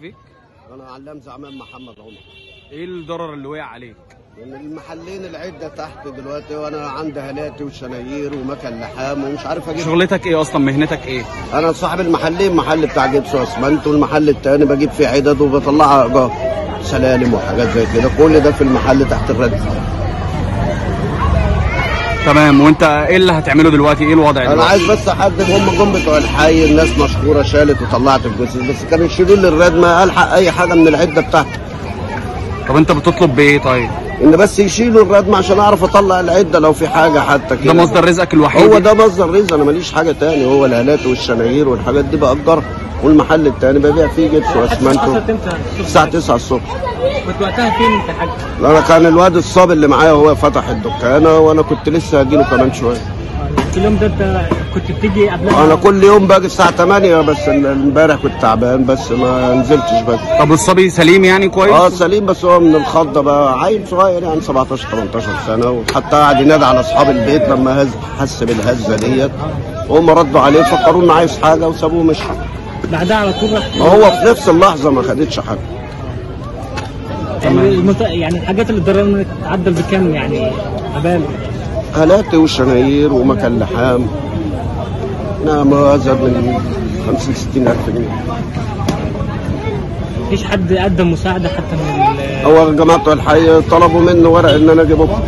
فيك؟ انا علام زعمان محمد عمر. ايه الضرر اللي وقع عليك؟ المحلين العده تحت دلوقتي وانا عندي هلاتي وشنايير ومكن لحام ومش عارف اجيب. شغلتك ايه اصلا؟ مهنتك ايه؟ انا صاحب المحلين، محل بتاع جبس واسمنت والمحل التاني بجيب فيه عدد وبطلعها ايجار سلالم وحاجات زي كده، كل ده في المحل تحت الرد. تمام، وانت ايه اللي هتعمله دلوقتي؟ ايه الوضع دلوقتي؟ انا عايز بس احدد، هم جم بتوع الحي الناس مشهوره شالت وطلعت الجثث، بس كانوا يشيلوا لي الردمه الحق اي حاجه من العده بتاعتي. طب انت بتطلب بايه طيب؟ ان بس يشيلوا الردمه عشان اعرف اطلع العده لو في حاجه حتى كده. ده مصدر رزقك الوحيد؟ هو ده مصدر رزق، انا ماليش حاجه تاني، هو الالات والشنايير والحاجات دي بأجرها، والمحل التاني ببيع فيه جبس واسمنت. الساعه 9 الصبح. كنت وقتها فين انت يا حاج؟ انا كان الواد الصاب اللي معايا هو فتح الدكانه وانا كنت لسه هجيله كمان شويه. اليوم ده انت كنت بتيجي قبلها؟ انا كل يوم باجي الساعه 8، بس امبارح كنت تعبان بس ما نزلتش. بس طب والصبي سليم يعني كويس؟ اه سليم، بس هو من الخضه بقى، عيل صغير يعني 17 18 سنه، وحتى قعد ينادي على اصحاب البيت لما حس بالهزه ديت، وهم ردوا عليه فكروا انه عايز حاجه وسابوه ومشي. بعدها على طول راح؟ ما هو في نفس اللحظه ما خدتش حاجه. يعني الحاجات اللي اتضررت تعدل بكام يعني أبال؟ آلاتي وشنايير ومكن لحام، أنا ما أزيد من 50 60 ألف جنيه. مفيش حد قدم مساعدة حتى من هو جماعة الحي طلبوا منه ورق إن أنا أجيبه.